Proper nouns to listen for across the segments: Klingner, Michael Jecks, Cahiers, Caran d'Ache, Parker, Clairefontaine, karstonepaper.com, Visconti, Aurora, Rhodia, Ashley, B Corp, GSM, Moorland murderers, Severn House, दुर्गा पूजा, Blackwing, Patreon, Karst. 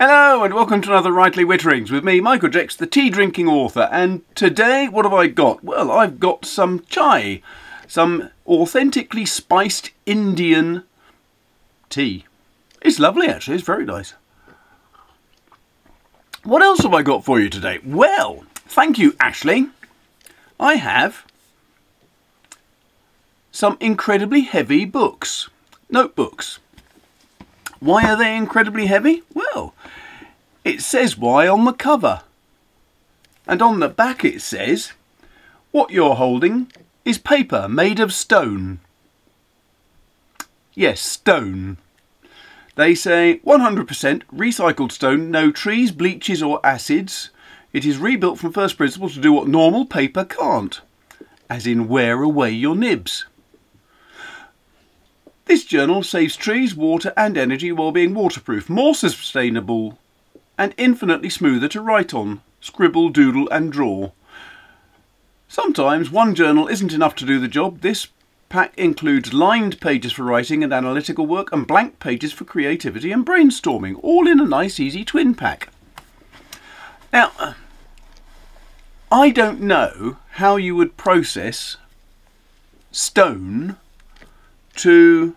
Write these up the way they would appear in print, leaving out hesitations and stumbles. Hello and welcome to another Rightly Witterings with me, Michael Jecks, the tea-drinking author. And today, what have I got? Well, I've got some chai, some authentically spiced Indian tea. It's lovely, actually. It's very nice. What else have I got for you today? Well, thank you, Ashley. I have some incredibly heavy books, notebooks. Why are they incredibly heavy? Well, it says why on the cover. And on the back it says, what you're holding is paper made of stone. Yes, stone. They say 100% recycled stone, no trees, bleaches or acids. It is rebuilt from first principles to do what normal paper can't. As in wear away your nibs. This journal saves trees, water and energy while being waterproof, more sustainable and infinitely smoother to write on, scribble, doodle and draw. Sometimes one journal isn't enough to do the job. This pack includes lined pages for writing and analytical work and blank pages for creativity and brainstorming, all in a nice easy twin pack. Now, I don't know how you would process stone to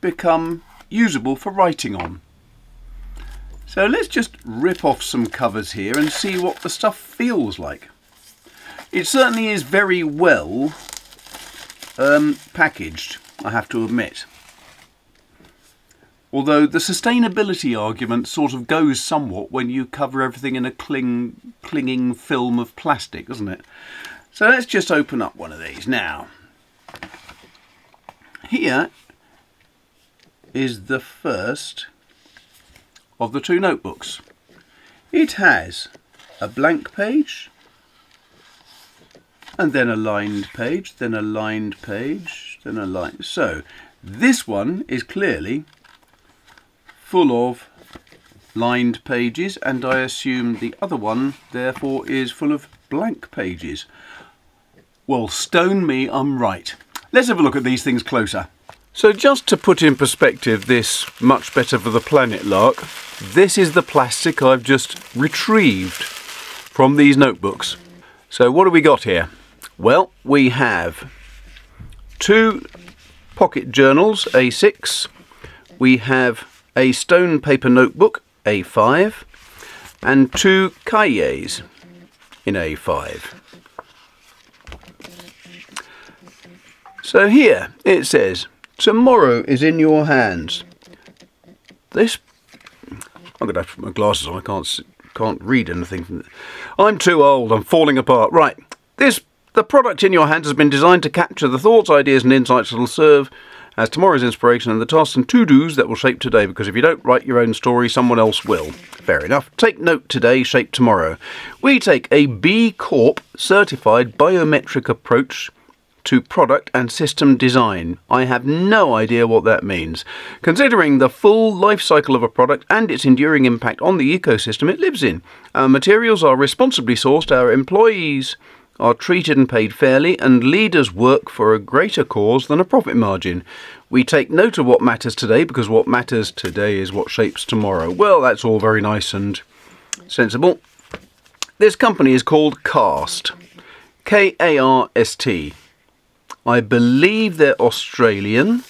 become usable for writing on. So let's just rip off some covers here and see what the stuff feels like. It certainly is very well packaged, I have to admit. Although the sustainability argument sort of goes somewhat when you cover everything in a clinging film of plastic, doesn't it? So let's just open up one of these now. Here is the first of the two notebooks. It has a blank page, and then a lined page, then a lined page, then a line. So this one is clearly full of lined pages, and I assume the other one, therefore, is full of blank pages. Well, stone me, I'm right. Let's have a look at these things closer. So just to put in perspective this much better for the planet lark, this is the plastic I've just retrieved from these notebooks. So what do we got here? Well, we have two pocket journals, A6. We have a stone paper notebook, A5, and two cahiers in A5. So here it says, tomorrow is in your hands. This, I'm going to have to put my glasses on, I can't read anything from this. I'm too old, I'm falling apart. Right, the product in your hands has been designed to capture the thoughts, ideas and insights that will serve as tomorrow's inspiration and the tasks and to-dos that will shape today, because if you don't write your own story, someone else will. Fair enough. Take note today, shape tomorrow. We take a B Corp certified biometric approach to product and system design. I have no idea what that means. Considering the full life cycle of a product and its enduring impact on the ecosystem it lives in. Our materials are responsibly sourced, our employees are treated and paid fairly, and leaders work for a greater cause than a profit margin. We take note of what matters today, because what matters today is what shapes tomorrow. Well, that's all very nice and sensible. This company is called Karst. K-A-R-S-T. I believe they're Australian.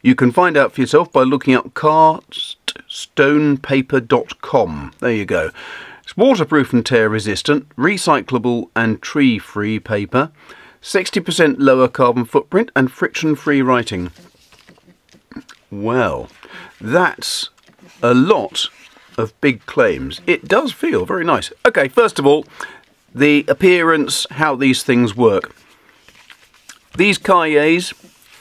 You can find out for yourself by looking up karstonepaper.com. There you go. It's waterproof and tear resistant, recyclable and tree free paper, 60% lower carbon footprint and friction free writing. Well, that's a lot of big claims. It does feel very nice. Okay, first of all, the appearance, how these things work. These cahiers,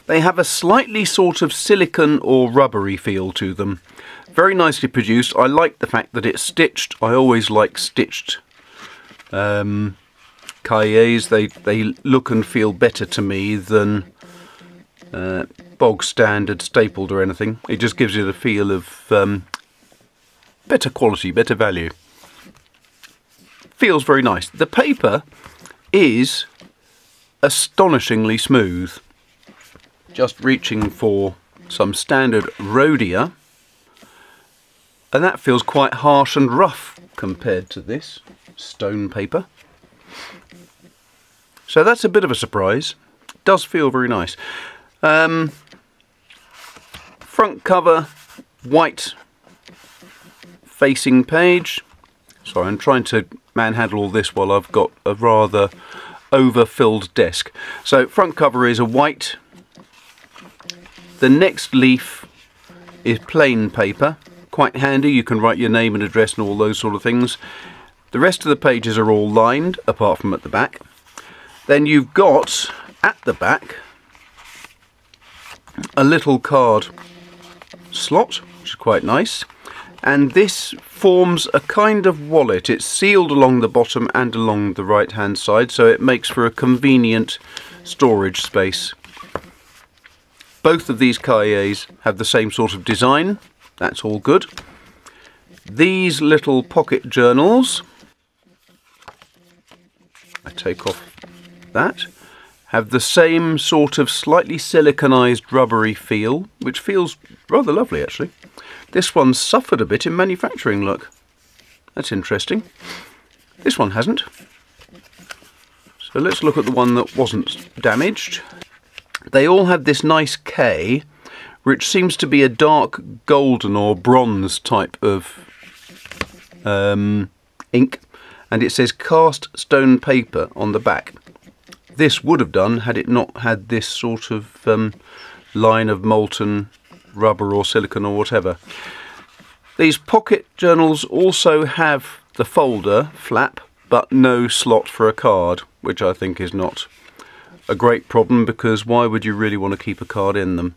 they have a slightly sort of silicon or rubbery feel to them. Very nicely produced. I like the fact that it's stitched. I always like stitched cahiers. They look and feel better to me than bog standard stapled or anything. It just gives you the feel of better quality, better value. Feels very nice. The paper is astonishingly smooth. Just reaching for some standard Rhodia, and that feels quite harsh and rough compared to this stone paper. So that's a bit of a surprise. It does feel very nice. Front cover, white facing page. Sorry, I'm trying to manhandle all this while I've got a rather overfilled desk. So front cover is a white. The next leaf is plain paper, quite handy. You can write your name and address and all those sort of things. The rest of the pages are all lined, apart from at the back. Then you've got, at the back, a little card slot, which is quite nice. And this forms a kind of wallet. It's sealed along the bottom and along the right-hand side, so it makes for a convenient storage space. Both of these cahiers have the same sort of design. That's all good. These little pocket journals, I take off that, have the same sort of slightly siliconized rubbery feel, which feels rather lovely actually. This one suffered a bit in manufacturing, look. That's interesting. This one hasn't. So let's look at the one that wasn't damaged. They all have this nice K, which seems to be a dark golden or bronze type of ink. And it says Karst stone paper on the back. This would have done had it not had this sort of line of molten rubber or silicon or whatever. These pocket journals also have the folder flap, but no slot for a card, which I think is not a great problem, because why would you really want to keep a card in them?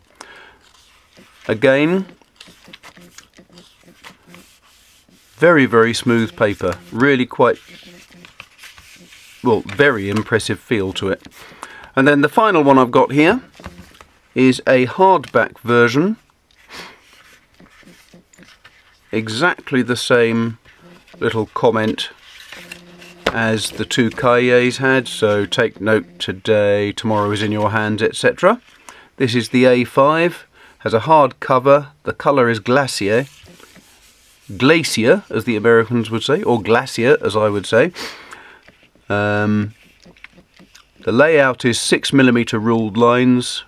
Again, very, very smooth paper, really quite, well, very impressive feel to it. And then the final one I've got here is a hardback version, exactly the same little comment as the two cahiers had, so take note today, tomorrow is in your hands, etc. This is the A5, has a hard cover, the colour is glacier, glacier as the Americans would say, or glacier as I would say. The layout is 6mm ruled lines,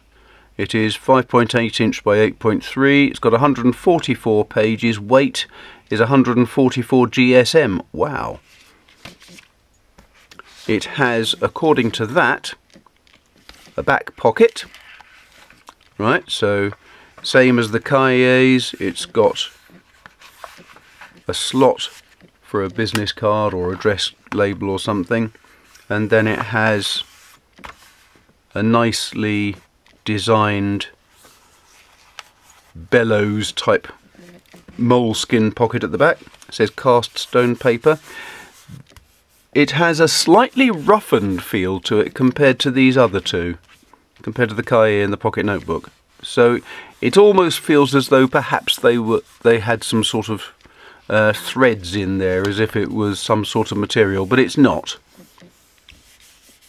it is 5.8 inch by 8.3, it's got 144 pages, weight is 144 GSM, wow. It has, according to that, a back pocket, right, so same as the cahiers, it's got a slot for a business card or address label or something, and then it has a nicely designed bellows type moleskin pocket at the back. It says Karst stone paper. It has a slightly roughened feel to it compared to these other two, compared to the Cahier and the pocket notebook. So it almost feels as though perhaps they had some sort of threads in there, as if it was some sort of material, but it's not.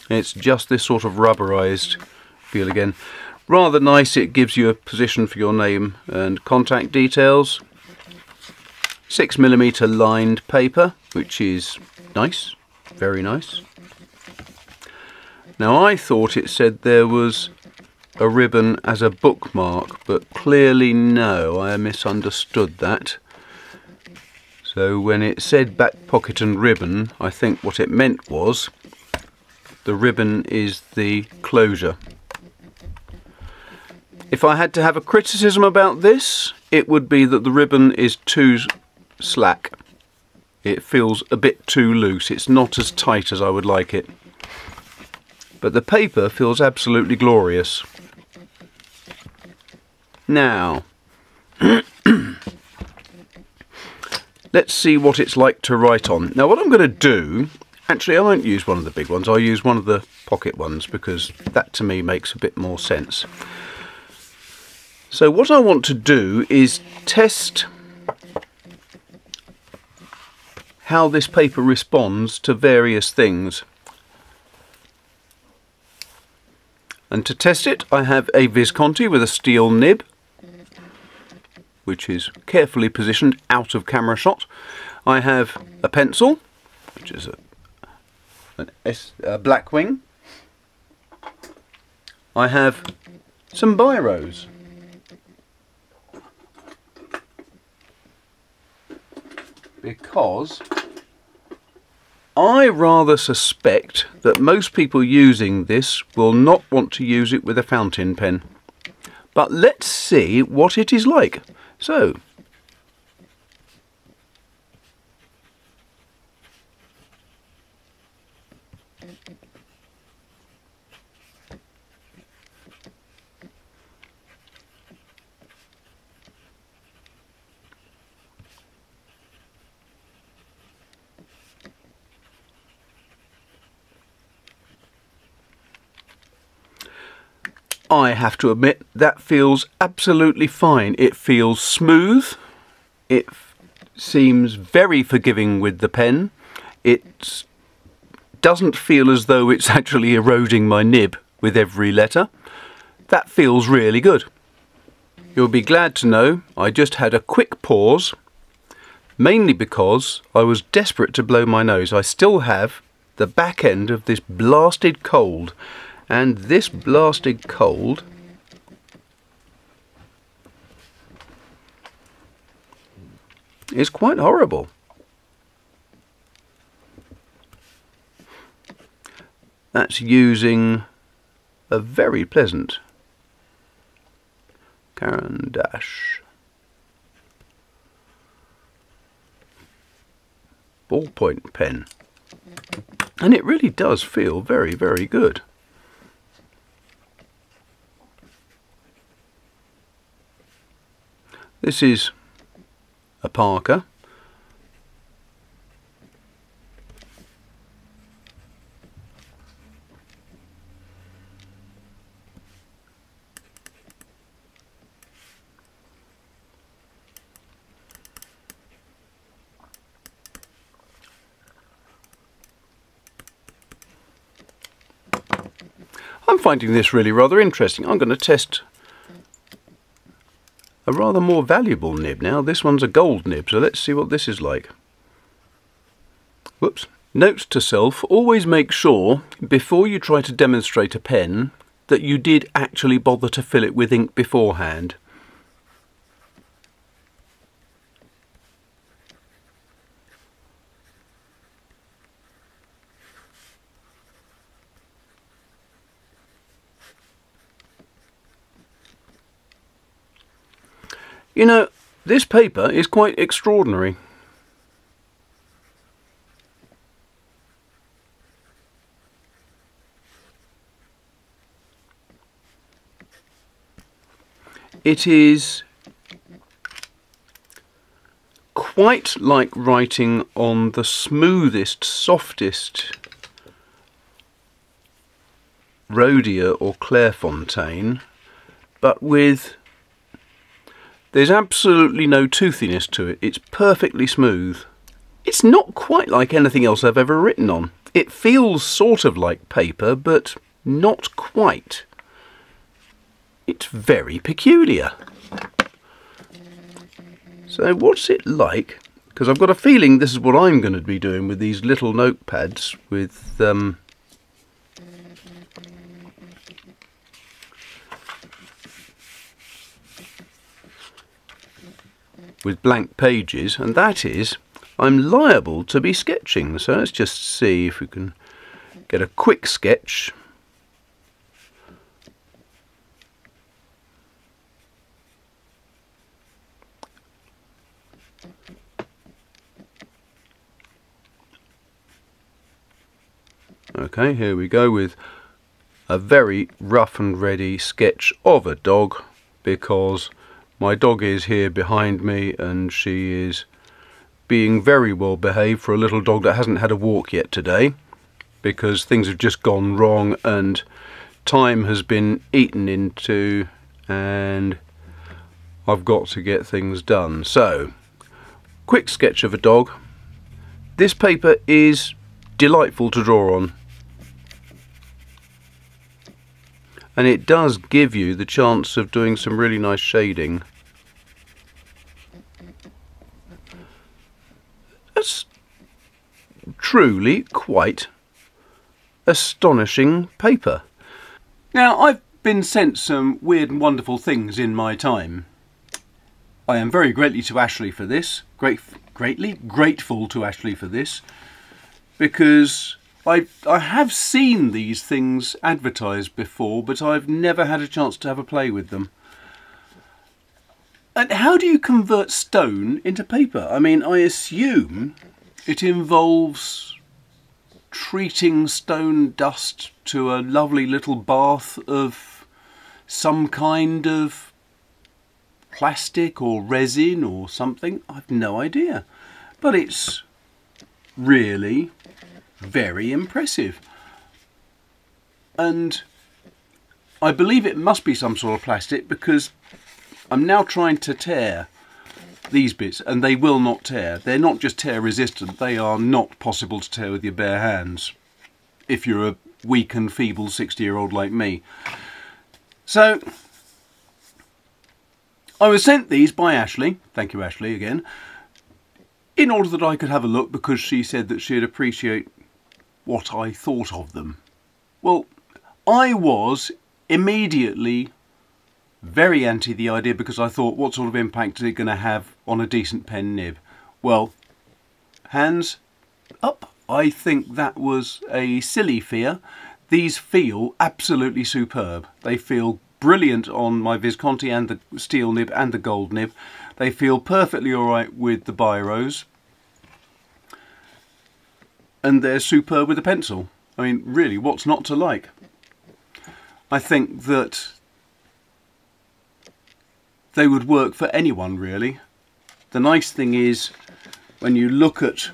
It's just this sort of rubberized feel again. Rather nice, it gives you a position for your name and contact details. 6mm lined paper, which is nice. Very nice. Now I thought it said there was a ribbon as a bookmark, but clearly no, I misunderstood that. So when it said back pocket and ribbon, I think what it meant was the ribbon is the closure. If I had to have a criticism about this, it would be that the ribbon is too slack. It feels a bit too loose, it's not as tight as I would like it. But the paper feels absolutely glorious. Now, let's see what it's like to write on. Now what I'm going to do, actually I won't use one of the big ones, I'll use one of the pocket ones, because that to me makes a bit more sense. So what I want to do is test how this paper responds to various things. And to test it, I have a Visconti with a steel nib, which is carefully positioned out of camera shot. I have a pencil, which is a Blackwing. I have some biros. Because I rather suspect that most people using this will not want to use it with a fountain pen. But let's see what it is like. So, I have to admit, that feels absolutely fine. It feels smooth, it seems very forgiving with the pen, it doesn't feel as though it's actually eroding my nib with every letter. That feels really good. You'll be glad to know I just had a quick pause, mainly because I was desperate to blow my nose. I still have the back end of this blasted cold. And this blasted cold is quite horrible. That's using a very pleasant Caran d'Ache ballpoint pen. And it really does feel very, very good. This is a Parker. I'm finding this really rather interesting. I'm going to test a rather more valuable nib now. This one's a gold nib, so let's see what this is like. Whoops. Note to self, always make sure, before you try to demonstrate a pen, that you did actually bother to fill it with ink beforehand. You know, this paper is quite extraordinary. It is quite like writing on the smoothest, softest Rhodia or Clairefontaine, but with... there's absolutely no toothiness to it. It's perfectly smooth. It's not quite like anything else I've ever written on. It feels sort of like paper, but not quite. It's very peculiar. So what's it like? Because I've got a feeling this is what I'm going to be doing with these little notepads with... with blank pages, and that is, I'm liable to be sketching. So let's just see if we can get a quick sketch. Okay, here we go with a very rough and ready sketch of a dog, because my dog is here behind me and she is being very well behaved for a little dog that hasn't had a walk yet today, because things have just gone wrong and time has been eaten into and I've got to get things done. So, quick sketch of a dog. This paper is delightful to draw on. And it does give you the chance of doing some really nice shading. That's truly quite astonishing paper. Now, I've been sent some weird and wonderful things in my time. I am very greatly to Ashley for this, greatly grateful to Ashley for this, because I have seen these things advertised before, but I've never had a chance to have a play with them. And how do you convert stone into paper? I mean, I assume it involves treating stone dust to a lovely little bath of some kind of plastic or resin or something. I've no idea. But it's really very impressive. And I believe it must be some sort of plastic, because I'm now trying to tear these bits and they will not tear. They're not just tear resistant, they are not possible to tear with your bare hands if you're a weak and feeble 60-year-old like me. So I was sent these by Ashley, thank you Ashley again, in order that I could have a look, because she said that she'd appreciate what I thought of them. Well, I was immediately very anti the idea, because I thought, what sort of impact is it going to have on a decent pen nib? Well, hands up, I think that was a silly fear. These feel absolutely superb. They feel brilliant on my Visconti and the steel nib and the gold nib. They feel perfectly all right with the biros. And they're superb with a pencil. I mean, really, what's not to like? I think that they would work for anyone, really. The nice thing is, when you look at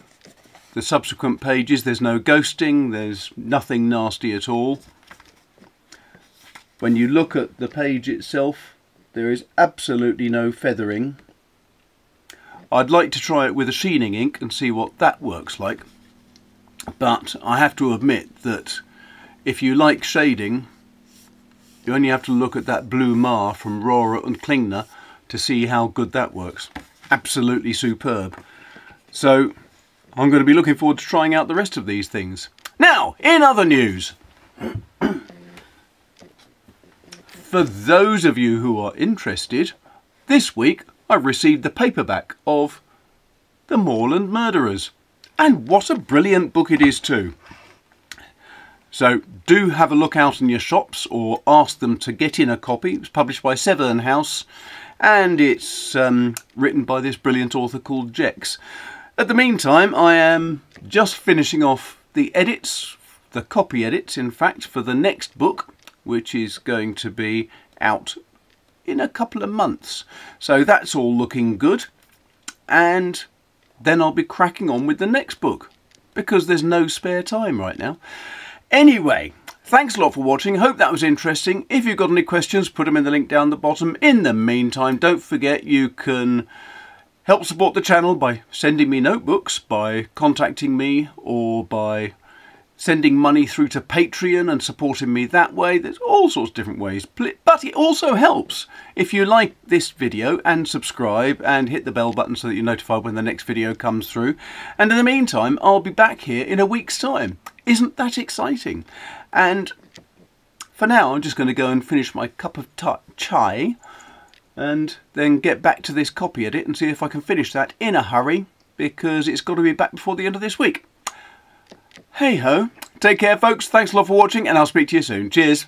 the subsequent pages, there's no ghosting, there's nothing nasty at all. When you look at the page itself, there is absolutely no feathering. I'd like to try it with a sheening ink and see what that works like. But I have to admit that if you like shading, you only have to look at that blue mar from Aurora and Klingner to see how good that works. Absolutely superb. So I'm going to be looking forward to trying out the rest of these things. Now, in other news, for those of you who are interested, this week I've received the paperback of The Moorland Murderers. And what a brilliant book it is too. So do have a look out in your shops or ask them to get in a copy. It's published by Severn House and it's written by this brilliant author called Jecks. At the meantime, I am just finishing off the edits, the copy edits, in fact, for the next book, which is going to be out in a couple of months. So that's all looking good. And then I'll be cracking on with the next book because there's no spare time right now. Anyway, thanks a lot for watching. Hope that was interesting. If you've got any questions, put them in the link down the bottom. In the meantime, don't forget you can help support the channel by sending me notebooks, by contacting me, or by sending money through to Patreon and supporting me that way. There's all sorts of different ways. But it also helps if you like this video and subscribe and hit the bell button so that you're notified when the next video comes through. And in the meantime, I'll be back here in a week's time. Isn't that exciting? And for now, I'm just going to go and finish my cup of chai and then get back to this copy edit and see if I can finish that in a hurry, because it's got to be back before the end of this week. Hey ho. Take care, folks. Thanks a lot for watching and I'll speak to you soon. Cheers.